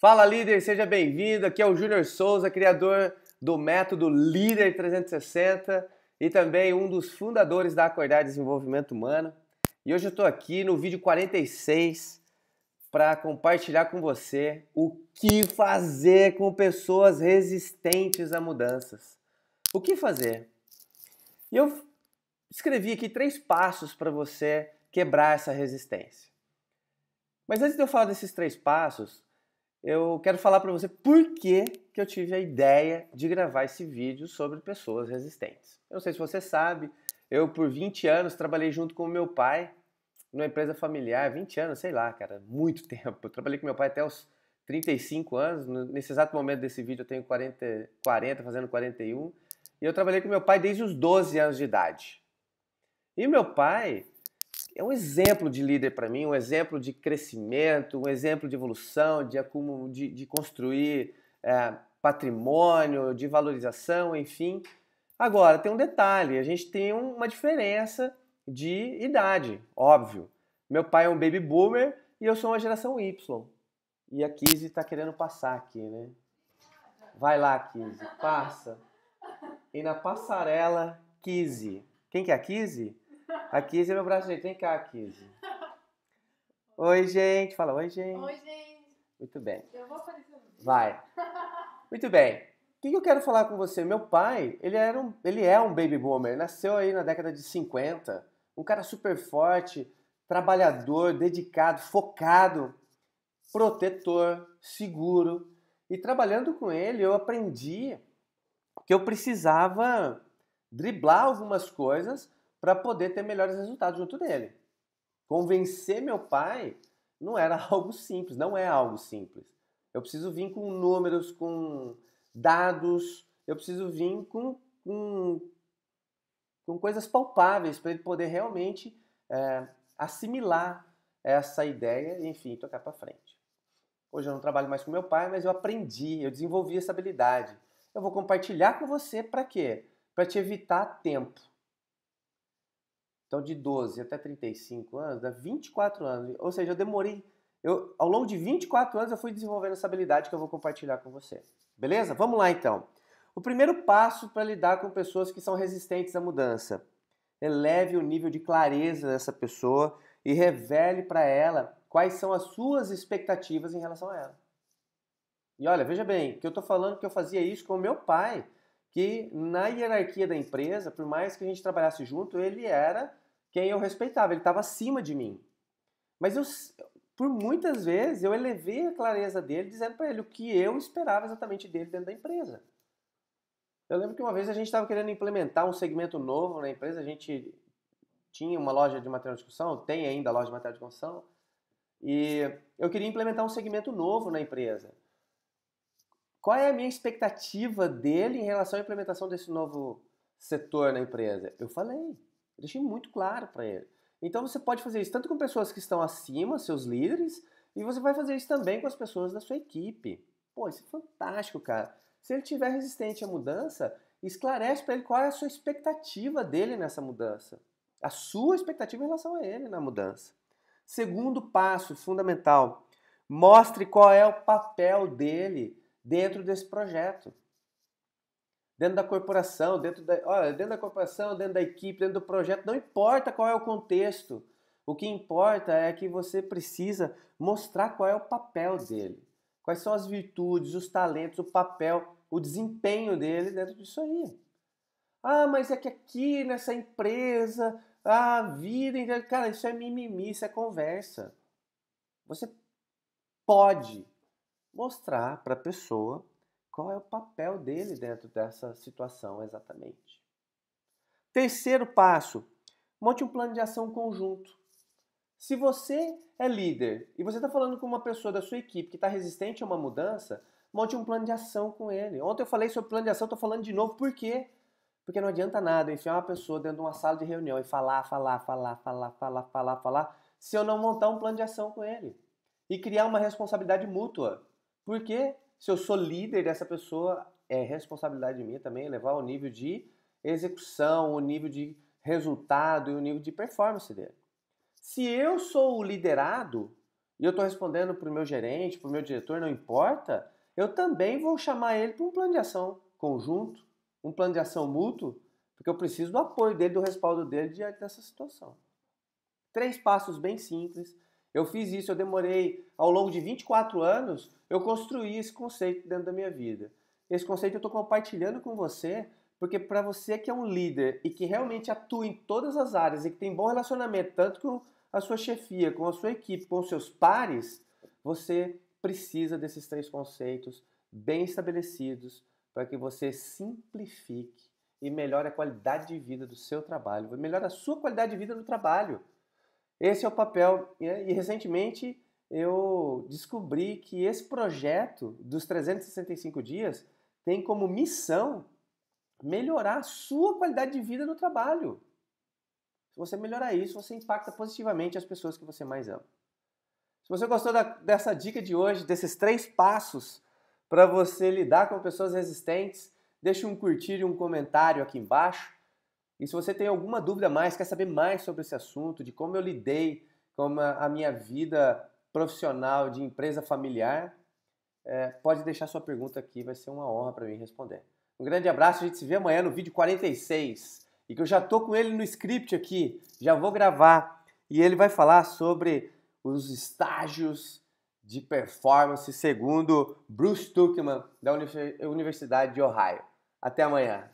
Fala líder, seja bem-vindo, aqui é o Júnior Souza, criador do Método Líder 360 e também um dos fundadores da Acordar Desenvolvimento Humano. E hoje eu estou aqui no vídeo 46 para compartilhar com você o que fazer com pessoas resistentes a mudanças. O que fazer? E eu escrevi aqui 3 passos para você quebrar essa resistência. Mas antes de eu falar desses 3 passos, eu quero falar para você por que eu tive a ideia de gravar esse vídeo sobre pessoas resistentes. Eu não sei se você sabe, eu por 20 anos trabalhei junto com o meu pai numa empresa familiar, 20 anos, sei lá, cara, muito tempo. Eu trabalhei com meu pai até os 35 anos, nesse exato momento desse vídeo eu tenho 40 fazendo 41, e eu trabalhei com meu pai desde os 12 anos de idade. E meu pai é um exemplo de líder para mim, um exemplo de crescimento, um exemplo de evolução, de acúmulo, de construir patrimônio, de valorização, enfim. Agora, tem um detalhe, a gente tem uma diferença de idade, óbvio. Meu pai é um baby boomer e eu sou uma geração Y. E a Kizzy está querendo passar aqui, né? Vai lá, Kizzy, passa. E na passarela, Kizzy. Quem que é a Kizzy? A Kizzy é meu braço direito. Vem cá, Kizzy. Oi, gente. Fala, oi, gente. Oi, gente. Muito bem. Eu vou aparecer. Vai. Muito bem. O que eu quero falar com você? Meu pai, ele é um baby boomer. Ele nasceu aí na década de 50. Um cara super forte, trabalhador, dedicado, focado, protetor, seguro. E trabalhando com ele, eu aprendi que eu precisava driblar algumas coisas para poder ter melhores resultados junto dele. Convencer meu pai não era algo simples, não é algo simples. Eu preciso vir com números, com dados, eu preciso vir com coisas palpáveis para ele poder realmente assimilar essa ideia e, enfim, tocar para frente. Hoje eu não trabalho mais com meu pai, mas eu aprendi, eu desenvolvi essa habilidade. Eu vou compartilhar com você para quê? Para te evitar tempo. Então, de 12 até 35 anos, dá 24 anos. Ou seja, eu demorei. Ao longo de 24 anos, eu fui desenvolvendo essa habilidade que eu vou compartilhar com você. Beleza? Vamos lá, então. O primeiro passo para lidar com pessoas que são resistentes à mudança. Eleve o nível de clareza dessa pessoa e revele para ela quais são as suas expectativas em relação a ela. E olha, veja bem, que eu estou falando que eu fazia isso com o meu pai, que na hierarquia da empresa, por mais que a gente trabalhasse junto, ele era quem eu respeitava, ele estava acima de mim. Mas por muitas vezes eu elevei a clareza dele dizendo para ele o que eu esperava exatamente dele dentro da empresa. Eu lembro que uma vez a gente estava querendo implementar um segmento novo na empresa, a gente tinha uma loja de material de construção, tem ainda a loja de material de construção, e eu queria implementar um segmento novo na empresa. Qual é a minha expectativa dele em relação à implementação desse novo setor na empresa? Eu falei, deixei muito claro para ele. Então você pode fazer isso tanto com pessoas que estão acima, seus líderes, e você vai fazer isso também com as pessoas da sua equipe. Pô, isso é fantástico, cara. Se ele estiver resistente à mudança, esclarece para ele qual é a sua expectativa dele nessa mudança. A sua expectativa em relação a ele na mudança. Segundo passo fundamental, mostre qual é o papel dele dentro desse projeto, dentro da corporação, dentro da equipe, dentro do projeto, não importa qual é o contexto, o que importa é que você precisa mostrar qual é o papel dele, quais são as virtudes, os talentos, o papel, o desempenho dele dentro disso aí. Ah, mas é que aqui nessa empresa, a vida, cara, isso é mimimi, isso é conversa. Você pode mostrar para a pessoa qual é o papel dele dentro dessa situação exatamente. Terceiro passo, monte um plano de ação conjunto. Se você é líder e você está falando com uma pessoa da sua equipe que está resistente a uma mudança, monte um plano de ação com ele. Ontem eu falei sobre plano de ação, estou falando de novo, por quê? Porque não adianta nada enfiar uma pessoa dentro de uma sala de reunião e falar, se eu não montar um plano de ação com ele e criar uma responsabilidade mútua. Porque se eu sou líder dessa pessoa, é responsabilidade minha também elevar o nível de execução, o nível de resultado e o nível de performance dele. Se eu sou o liderado, e eu estou respondendo para o meu gerente, para o meu diretor, não importa, eu também vou chamar ele para um plano de ação conjunto, um plano de ação mútuo, porque eu preciso do apoio dele, do respaldo dele diante dessa situação. 3 passos bem simples. Eu fiz isso, eu demorei, ao longo de 24 anos, eu construí esse conceito dentro da minha vida. Esse conceito eu estou compartilhando com você, porque para você que é um líder e que realmente atua em todas as áreas e que tem bom relacionamento, tanto com a sua chefia, com a sua equipe, com os seus pares, você precisa desses 3 conceitos bem estabelecidos para que você simplifique e melhore a qualidade de vida do seu trabalho, melhore a sua qualidade de vida no trabalho. Esse é o papel, e recentemente eu descobri que esse projeto dos 365 dias tem como missão melhorar a sua qualidade de vida no trabalho. Se você melhorar isso, você impacta positivamente as pessoas que você mais ama. Se você gostou dessa dica de hoje, desses 3 passos para você lidar com pessoas resistentes, deixe um curtir e um comentário aqui embaixo. E se você tem alguma dúvida mais, quer saber mais sobre esse assunto, de como eu lidei com a minha vida profissional de empresa familiar, pode deixar sua pergunta aqui, vai ser uma honra para mim responder. Um grande abraço, a gente se vê amanhã no vídeo 46, e que eu já tô com ele no script aqui, já vou gravar, e ele vai falar sobre os estágios de performance segundo Bruce Tuchman, da Universidade de Ohio. Até amanhã!